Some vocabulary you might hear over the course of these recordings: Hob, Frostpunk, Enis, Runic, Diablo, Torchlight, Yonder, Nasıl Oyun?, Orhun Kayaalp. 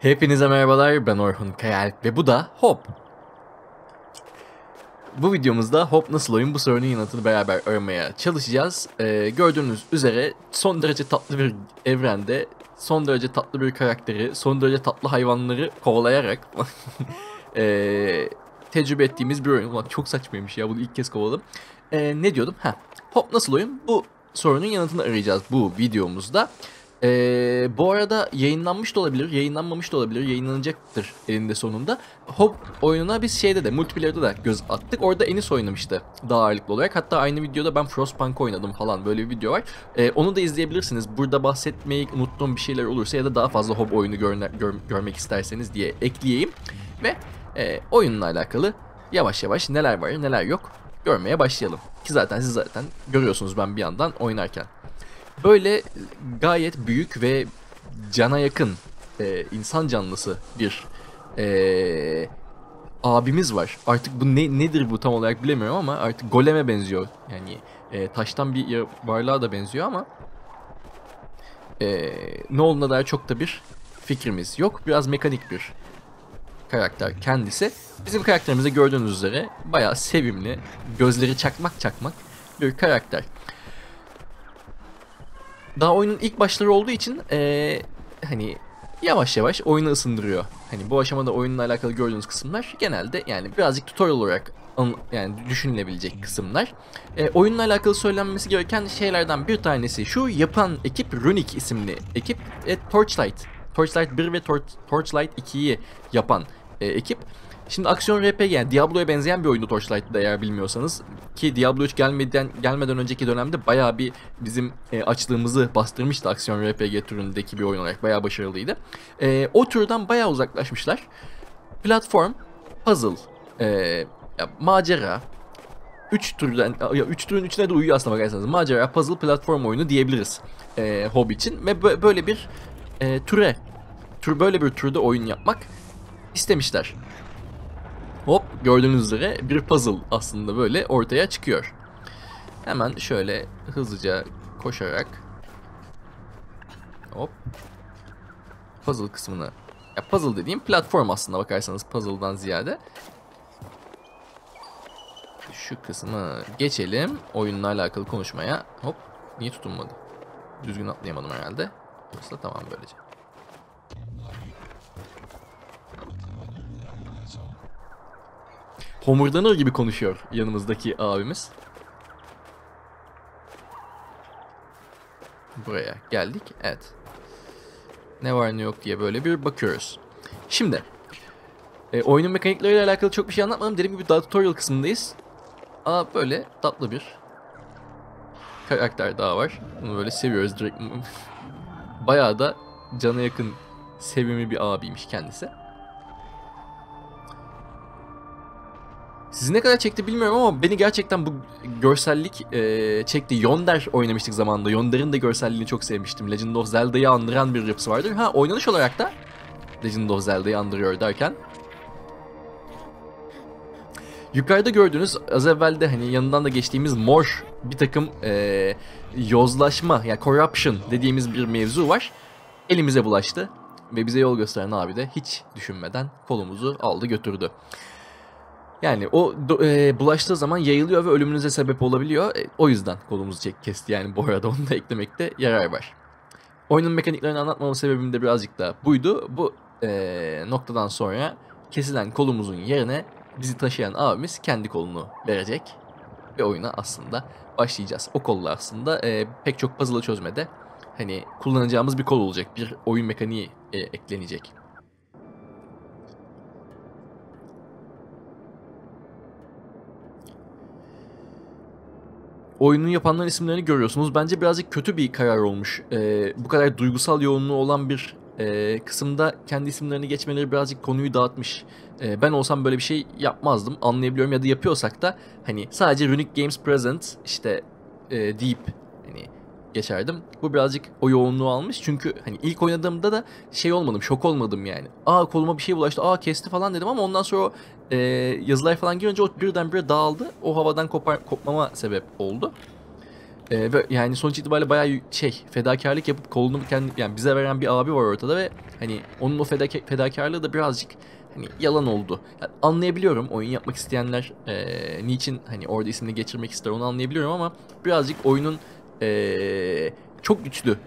Hepinize merhabalar, ben Orhun Kayaalp ve bu da Hob. Bu videomuzda Hob nasıl oyun bu sorunun yanıtını beraber aramaya çalışacağız. Gördüğünüz üzere son derece tatlı bir evrende son derece tatlı bir karakteri, son derece tatlı hayvanları kovalayarak tecrübe ettiğimiz bir oyun. Ulan çok saçmaymış ya, bunu ilk kez kovaladım. Ne diyordum? Hob nasıl oyun? Bu sorunun yanıtını arayacağız bu videomuzda. Bu arada yayınlanmış da olabilir, yayınlanmamış da olabilir, yayınlanacaktır elinde sonunda. Hob oyununa biz şeyde de, multiplayer'da da göz attık. Orada Enis oynamıştı daha ağırlıklı olarak. Hatta aynı videoda ben Frostpunk oynadım falan, böyle bir video var. Onu da izleyebilirsiniz. Burada bahsetmeyi unuttuğum bir şeyler olursa ya da daha fazla Hob oyunu görmek isterseniz diye ekleyeyim. Ve oyunla alakalı yavaş yavaş neler var neler yok görmeye başlayalım. Ki zaten siz zaten görüyorsunuz ben bir yandan oynarken. Böyle gayet büyük ve cana yakın, insan canlısı bir abimiz var. Artık bu nedir bu tam olarak bilemiyorum ama artık goleme benziyor. Yani taştan bir varlığa da benziyor ama ne olduğuna dair çok da bir fikrimiz yok. Biraz mekanik bir karakter kendisi. Bizim karakterimizde gördüğünüz üzere bayağı sevimli, gözleri çakmak bir karakter. Daha oyunun ilk başları olduğu için hani yavaş yavaş oyunu ısındırıyor. Hani bu aşamada oyunla alakalı gördüğünüz kısımlar genelde yani birazcık tutorial olarak yani düşünülebilecek kısımlar. Oyunla alakalı söylenmesi gereken şeylerden bir tanesi şu: yapan ekip Runic isimli ekip, Torchlight 1 ve Torchlight 2'yi yapan ekip. Şimdi aksiyon RPG, yani Diablo'ya benzeyen bir oyunu Torchlight'da, eğer bilmiyorsanız. Ki Diablo 3 gelmeden önceki dönemde bayağı bir bizim açlığımızı bastırmıştı aksiyon RPG türündeki bir oyun olarak. Bayağı başarılıydı. O türden bayağı uzaklaşmışlar. Platform, puzzle, macera. Üç türün üçüne de uyuyor aslında bakarsanız. Macera, puzzle, platform oyunu diyebiliriz Hob için. Ve böyle bir türde oyun yapmak istemişler. Hob gördüğünüz üzere bir puzzle aslında böyle ortaya çıkıyor. Hemen şöyle hızlıca koşarak hop puzzle kısmını, ya puzzle dediğim platform aslında bakarsanız puzzle'dan ziyade. Şu kısmı geçelim, oyunla alakalı konuşmaya. Hop, niye tutunmadı? Düzgün atlayamadım herhalde. Yoksa tamam böylece. Homurdanır gibi konuşuyor yanımızdaki abimiz. Buraya geldik. Evet. Ne var ne yok diye böyle bir bakıyoruz. Şimdi oyunun mekanikleri ile alakalı çok bir şey anlatmadım. Dediğim gibi daha tutorial kısmındayız. Böyle tatlı bir karakter daha var. Bunu böyle seviyoruz direkt. Bayağı da cana yakın, sevimli bir abiymiş kendisi. Sizi ne kadar çekti bilmiyorum ama beni gerçekten bu görsellik çekti. Yonder oynamıştık zamanında. Yonder'ın da görselliğini çok sevmiştim. Legend of Zelda'yı andıran bir yapısı vardır. Oynanış olarak da Legend of Zelda'yı andırıyor derken. Yukarıda gördüğünüz, az evvel de hani yanından da geçtiğimiz mor bir takım yozlaşma, yani corruption dediğimiz bir mevzu var. Elimize bulaştı ve bize yol gösteren abi de hiç düşünmeden kolumuzu aldı götürdü. Yani o bulaştığı zaman yayılıyor ve ölümünüze sebep olabiliyor. O yüzden kolumuzu kesti yani, bu arada onu da eklemekte yarar var. Oyunun mekaniklerini anlatmamın sebebim de birazcık da buydu. Bu noktadan sonra kesilen kolumuzun yerine bizi taşıyan abimiz kendi kolunu verecek. Ve oyuna aslında başlayacağız. O kolla aslında pek çok puzzle'ı çözmede hani kullanacağımız bir kol olacak. Bir oyun mekaniği eklenecek. Oyunun yapanların isimlerini görüyorsunuz. Bence birazcık kötü bir karar olmuş. Bu kadar duygusal yoğunluğu olan bir kısımda kendi isimlerini geçmeleri birazcık konuyu dağıtmış. Ben olsam böyle bir şey yapmazdım. Anlayabiliyorum, ya da yapıyorsak da hani sadece Runic Games Present işte deyip hani geçerdim. Bu birazcık o yoğunluğu almış. Çünkü hani ilk oynadığımda da şey olmadım, şok olmadım yani. Koluma bir şey bulaştı, kesti falan dedim ama ondan sonra yazılar falan girince o birdenbire dağıldı. O havadan kopmama sebep oldu. Ve yani sonuç itibariyle bayağı fedakarlık yapıp kolunu yani bize veren bir abi var ortada ve hani onun o fedakarlığı da birazcık hani yalan oldu. Yani anlayabiliyorum, oyun yapmak isteyenler niçin hani orada ismini geçirmek ister onu anlayabiliyorum ama birazcık oyunun çok güçlü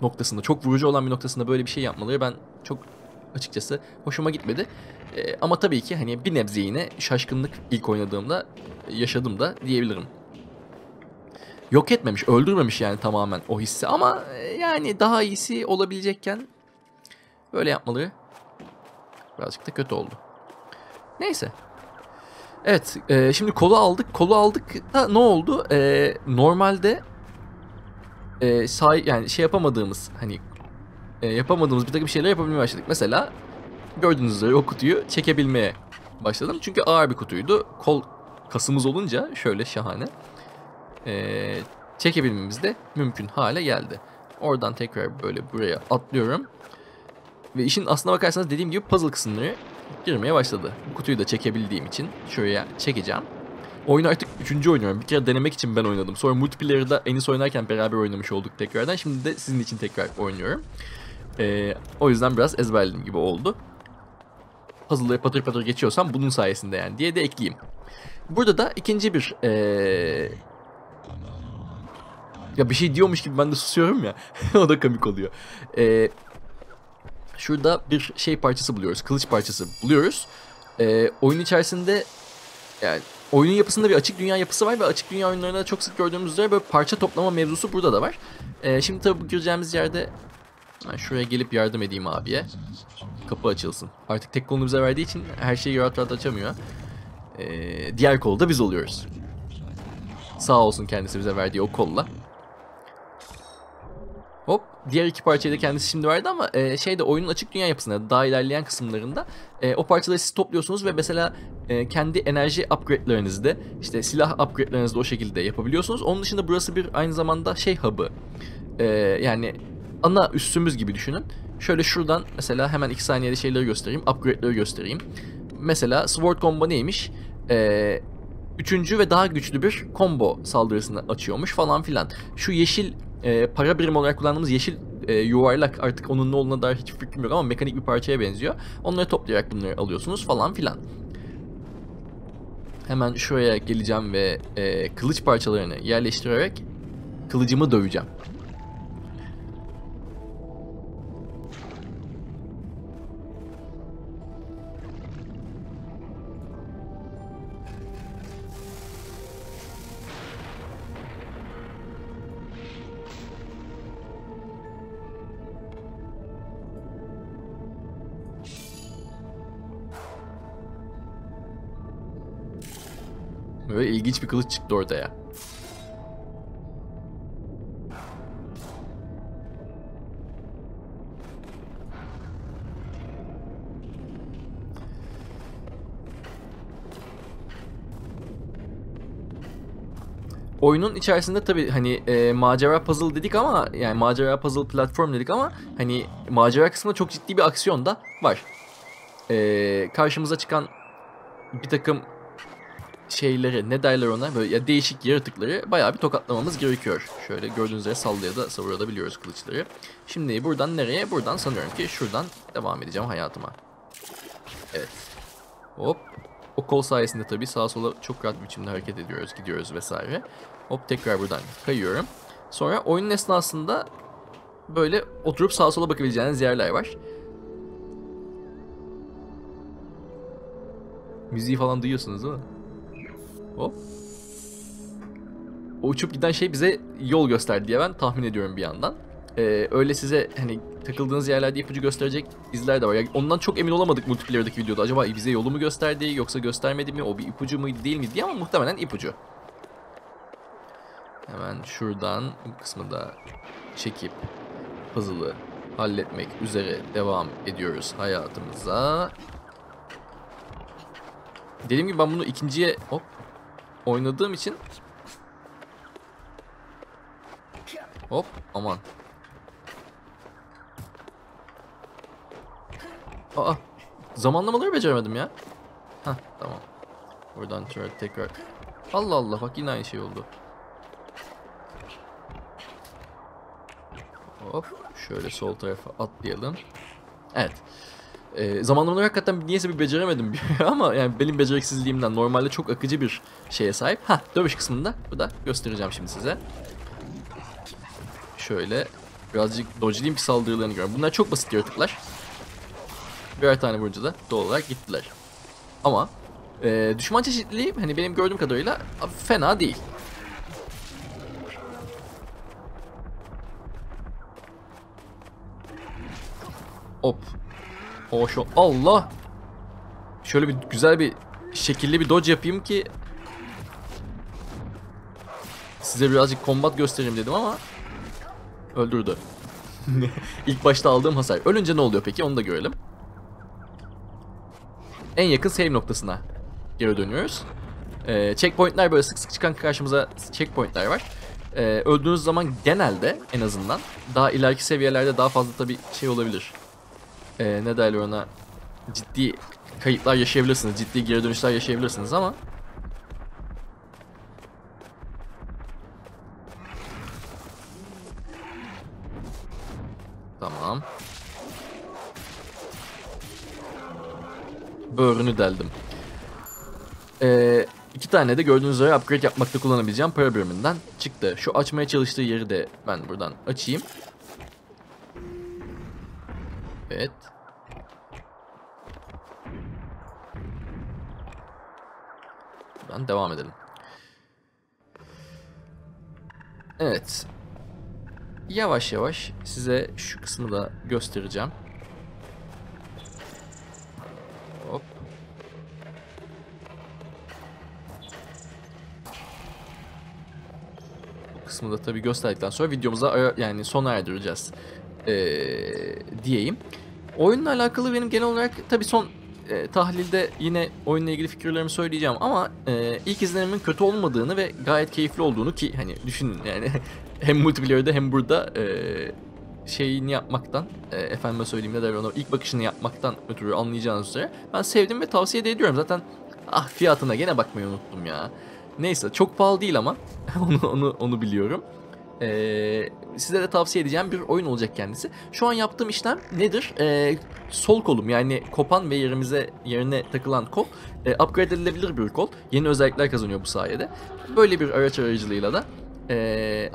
noktasında, çok vurucu olan bir noktasında böyle bir şey yapmaları ben çok açıkçası hoşuma gitmedi. Ama tabii ki hani bir nebze yine şaşkınlık ilk oynadığımda yaşadım da diyebilirim. Yok etmemiş, öldürmemiş yani tamamen o hissi ama yani daha iyisi olabilecekken böyle yapmaları birazcık da kötü oldu. Neyse. Evet, şimdi kolu aldık. Kolu aldık da ne oldu? Normalde yani şey yapamadığımız, hani yapamadığımız bir takım şeyler yapabilmeye başladık. Mesela gördüğünüz üzere o kutuyu çekebilmeye başladım. Çünkü ağır bir kutuydu. Kol kasımız olunca şöyle şahane. Çekebilmemiz de mümkün hale geldi. Oradan tekrar böyle buraya atlıyorum. Ve işin aslına bakarsanız dediğim gibi puzzle kısımları girmeye başladı. Bu kutuyu da çekebildiğim için şuraya çekeceğim. Oyunu artık 3. oynuyorum. Bir kere denemek için ben oynadım. Sonra multiplayer'da Enis oynarken beraber oynamış olduk tekrardan. Şimdi de sizin için tekrar oynuyorum. O yüzden biraz ezberledim gibi oldu. Puzzle'ları patır patır geçiyorsam bunun sayesinde yani diye de ekleyeyim. Burada da ikinci bir... Ya bir şey diyormuş gibi ben de susuyorum ya. O da komik oluyor. Şurada bir şey parçası buluyoruz. Kılıç parçası buluyoruz. Oyun içerisinde... Yani oyunun yapısında bir açık dünya yapısı var ve açık dünya oyunlarında çok sık gördüğümüz üzere böyle parça toplama mevzusu burada da var. Şimdi tabii bu gireceğimiz yerde... Ben şuraya gelip yardım edeyim abiye. Kapı açılsın. Artık tek kolunu bize verdiği için her şeyi rahat rahat açamıyor. Diğer kolda biz oluyoruz. Sağ olsun kendisi bize verdiği o kolla. Hop, diğer iki parçayı da kendisi şimdi verdi ama şeyde oyunun açık dünya yapısında daha ilerleyen kısımlarında o parçaları siz topluyorsunuz ve mesela kendi enerji upgrade'lerinizde, işte silah upgrade'lerinizde o şekilde yapabiliyorsunuz. Onun dışında burası bir aynı zamanda şey hub'ı. Yani ana üssümüz gibi düşünün. Şöyle şuradan mesela hemen 2 saniyede şeyleri göstereyim, upgrade'leri göstereyim. Mesela Sword Combo neymiş? 3. ve daha güçlü bir combo saldırısını açıyormuş falan filan. Şu yeşil para birimi olarak kullandığımız yeşil yuvarlak, artık onun ne olduğuna dair hiç fikrim yok ama mekanik bir parçaya benziyor. Onları toplayarak bunları alıyorsunuz falan filan. Hemen şuraya geleceğim ve kılıç parçalarını yerleştirerek kılıcımı döveceğim. Böyle ilginç bir kılıç çıktı ortaya. Oyunun içerisinde tabii hani macera puzzle dedik ama yani macera puzzle platform dedik ama hani macera kısmında çok ciddi bir aksiyon da var. Karşımıza çıkan bir takım şeyleri, ne derler ona, böyle ya değişik yaratıkları bayağı bir tokatlamamız gerekiyor. Şöyle gördüğünüz üzere sallaya da savurabiliyoruz kılıçları. Şimdi buradan nereye? Buradan sanıyorum ki şuradan devam edeceğim hayatıma. Evet. Hop. O kol sayesinde tabii sağa sola çok rahat bir biçimde hareket ediyoruz, gidiyoruz vesaire. Hop, tekrar buradan kayıyorum. Sonra oyunun esnasında böyle oturup sağa sola bakabileceğiniz yerler var. Müziği falan duyuyorsunuz değil mi? Hop. O uçup giden şey bize yol gösterdi diye ben tahmin ediyorum bir yandan. Öyle size hani takıldığınız yerlerde ipucu gösterecek izler de var. Yani ondan çok emin olamadık multiplayer'daki videoda. Acaba bize yolu mu gösterdi yoksa göstermedi mi? O bir ipucu muydu değil mi diye, ama muhtemelen ipucu. Hemen şuradan bu kısmı da çekip puzzle'ı halletmek üzere devam ediyoruz hayatımıza. Dediğim gibi ben bunu ikinciye hop oynadığım için hop aman. Aa, zamanlamaları beceremedim ya. Hah, tamam. Buradan tekrar. Allah Allah, bak yine aynı şey oldu. Hop şöyle sol tarafa atlayalım. Evet. Zamanlamaları hakikaten niyeyse bir beceremedim ama yani benim beceriksizliğimden normalde çok akıcı bir şeye sahip. Ha, dövüş kısmında bu da göstereceğim şimdi size. Şöyle birazcık dodge'liyim ki saldırılarını görüyorum. Bunlar çok basit yaratıklar. Birer tane vurunca da doğal olarak gittiler. Ama düşman çeşitliliği hani benim gördüğüm kadarıyla fena değil. Hop. Hoş ol. Allah. Şöyle bir güzel bir şekilli bir dodge yapayım ki size birazcık kombat göstereyim dedim ama öldürdü. İlk başta aldığım hasar. Ölünce ne oluyor peki? Onu da görelim. En yakın save noktasına geri dönüyoruz. Checkpointler böyle sık sık çıkan karşımıza checkpointler var. Öldüğünüz zaman genelde en azından daha ileriki seviyelerde daha fazla tabii şey olabilir. Ne derler ona? Ciddi kayıplar yaşayabilirsiniz. Ciddi geri dönüşler yaşayabilirsiniz ama tamam. Böğrünü deldim. İki tane de gördüğünüz üzere upgrade yapmakta kullanabileceğim para biriminden çıktı. Şu açmaya çalıştığı yeri de ben buradan açayım. Evet. Buradan devam edelim. Evet. Yavaş yavaş size şu kısmı da göstereceğim. Hop. Bu kısmı da tabii gösterdikten sonra videomuza yani sona erdireceğiz. Diyeyim. Oyunla alakalı benim genel olarak tabii son tahlilde yine oyunla ilgili fikirlerimi söyleyeceğim ama ilk izlenimimin kötü olmadığını ve gayet keyifli olduğunu ki hani düşünün yani hem multiplayer'da hem burada şeyini yapmaktan efendime söyleyeyim ne derler ona ilk bakışını yapmaktan ötürü anlayacağınız üzere ben sevdim ve tavsiye de ediyorum zaten fiyatına gene bakmayı unuttum ya. Neyse çok pahalı değil ama onu biliyorum. Size de tavsiye edeceğim bir oyun olacak kendisi. Şu an yaptığım işlem nedir? Sol kolum yani kopan ve yerine takılan kol upgrade edilebilir bir kol. Yeni özellikler kazanıyor bu sayede. Böyle bir araç aracılığıyla da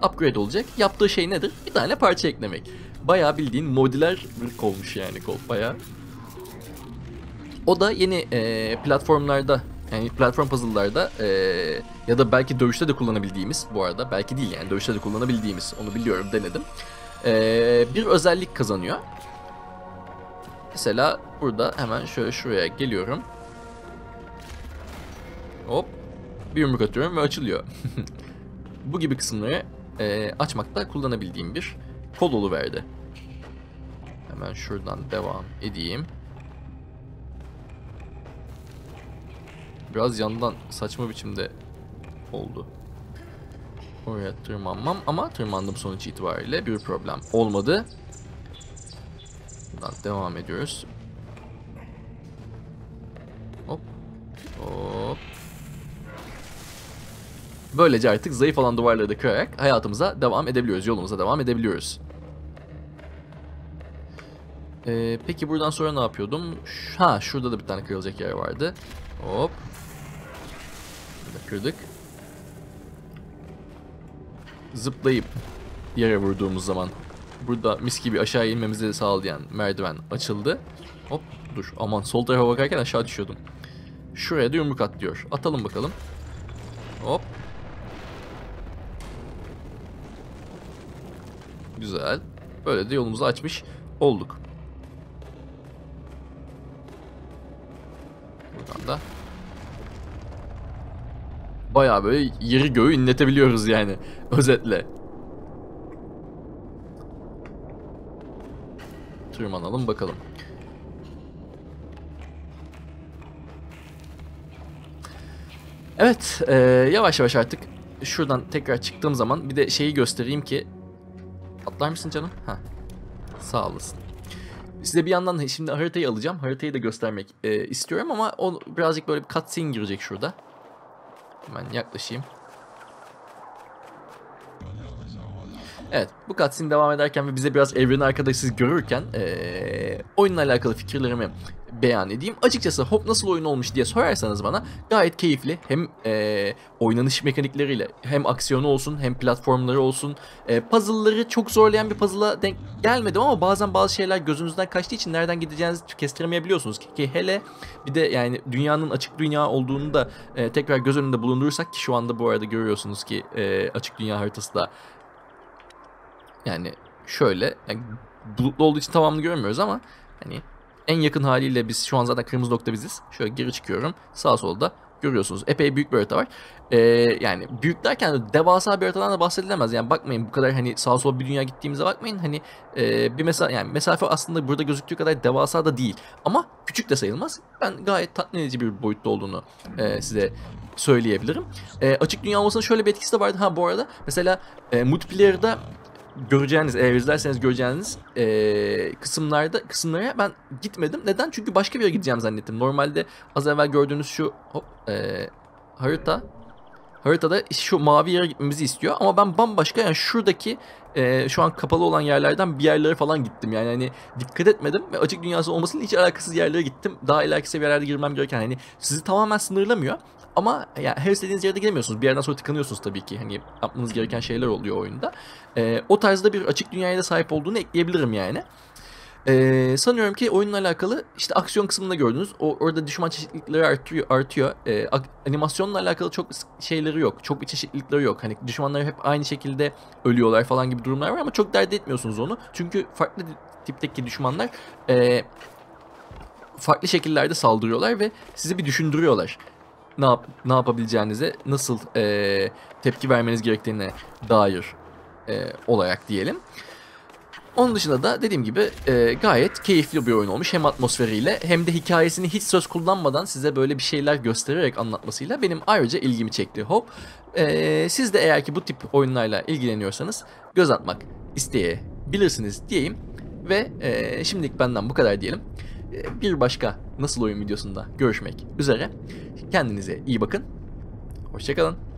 upgrade olacak. Yaptığı şey nedir? Bir tane parça eklemek. Bayağı bildiğin modüler bir kolmuş yani kol bayağı. O da yeni platformlarda yani platform puzzle'larda ya da belki dövüşte de kullanabildiğimiz bu arada belki değil yani dövüşte de kullanabildiğimiz onu biliyorum denedim. Bir özellik kazanıyor. Mesela burada hemen şöyle şuraya geliyorum. Hop bir yumruk atıyorum ve açılıyor. Bu gibi kısımları açmakta kullanabildiğim bir kol oluverdi. Hemen şuradan devam edeyim. Biraz yandan saçma biçimde oldu. Oraya tırmanmam ama tırmandım sonuç itibariyle bir problem olmadı. Buradan devam ediyoruz. Hop. Hop. Böylece artık zayıf olan duvarları da kırarak hayatımıza devam edebiliyoruz. Yolumuza devam edebiliyoruz. Peki buradan sonra ne yapıyordum? Ha şurada da bir tane kırılacak yer vardı. Hop. Kırdık. Zıplayıp yere vurduğumuz zaman burada mis gibi aşağı inmemizi sağlayan merdiven açıldı. Hop dur aman sol tarafa bakarken aşağı düşüyordum. Şuraya da yumruk atlıyor. Atalım bakalım. Hop. Güzel. Böyle de yolumuzu açmış olduk. Buradan da bayağı böyle yeri göğü inletebiliyoruz yani özetle. Tırmanalım bakalım. Evet yavaş yavaş artık şuradan tekrar çıktığım zaman bir de şeyi göstereyim ki atlar mısın canım? Heh. Sağ olasın. Size bir yandan şimdi haritayı alacağım. Haritayı da göstermek istiyorum ama o birazcık böyle bir cutscene girecek şurada. Hemen yaklaşayım. Evet, bu cutscene devam ederken ve bize biraz evreni arkadaşsız görürken oyunla alakalı fikirlerimi beyan edeyim. Açıkçası Hob nasıl oyun olmuş diye sorarsanız bana, gayet keyifli. Hem oynanış mekanikleriyle, hem aksiyonu olsun, hem platformları olsun. Puzzle'ları çok zorlayan bir puzzle'a denk gelmedim ama bazen bazı şeyler gözünüzden kaçtığı için nereden gideceğinizi kestiremeyebiliyorsunuz. Ki hele bir de yani dünyanın açık dünya olduğunu da tekrar göz önünde bulundurursak, ki şu anda bu arada görüyorsunuz ki açık dünya haritası da yani şöyle, yani bulutlu olduğu için tamamını görmüyoruz ama hani en yakın haliyle biz şu an zaten kırmızı nokta biziz. Şöyle geri çıkıyorum. Sağ solda görüyorsunuz. Epey büyük bir harita var. Yani büyük derken de devasa bir haritadan da bahsedilemez. Yani bakmayın bu kadar hani sağa sola bir dünya gittiğimize bakmayın. Hani bir mesafe aslında burada gözüktüğü kadar devasa da değil. Ama küçük de sayılmaz. Ben gayet tatmin edici bir boyutta olduğunu size söyleyebilirim. Açık dünya olmasının şöyle bir etkisi de vardı. Ha bu arada mesela multiplayer'da göreceğiniz, eğer izlerseniz göreceğiniz kısımlara ben gitmedim. Neden? Çünkü başka bir yere gideceğim zannettim. Normalde az evvel gördüğünüz şu haritada şu mavi yere gitmemizi istiyor. Ama ben bambaşka, yani şuradaki şu an kapalı olan yerlerden bir yerlere falan gittim. Yani hani dikkat etmedim ve açık dünyası olmasının hiç alakasız yerlere gittim. Daha ileriki seviyelerde girmem gereken, hani sizi tamamen sınırlamıyor. Ama yani her istediğiniz yerde giremiyorsunuz. Bir yerden sonra tıkanıyorsunuz tabii ki. Hani yapmanız gereken şeyler oluyor oyunda. O tarzda bir açık dünyaya da sahip olduğunu ekleyebilirim yani. Sanıyorum ki oyunla alakalı işte aksiyon kısmında gördünüz. Orada düşman çeşitlilikleri artıyor. Animasyonla alakalı çok şeyleri yok. Çok bir çeşitlilikleri yok. Hani düşmanlar hep aynı şekilde ölüyorlar falan gibi durumlar var ama çok dert etmiyorsunuz onu. Çünkü farklı tipteki düşmanlar farklı şekillerde saldırıyorlar ve sizi bir düşündürüyorlar. Ne yapabileceğinize, nasıl tepki vermeniz gerektiğine dair olarak diyelim. Onun dışında da dediğim gibi gayet keyifli bir oyun olmuş. Hem atmosferiyle hem de hikayesini hiç söz kullanmadan size böyle bir şeyler göstererek anlatmasıyla benim ayrıca ilgimi çekti Hob. Siz de eğer ki bu tip oyunlarla ilgileniyorsanız göz atmak isteyebilirsiniz diyeyim. Ve şimdilik benden bu kadar diyelim. Bir başka Nasıl Oyun videosunda görüşmek üzere. Kendinize iyi bakın. Hoşça kalın.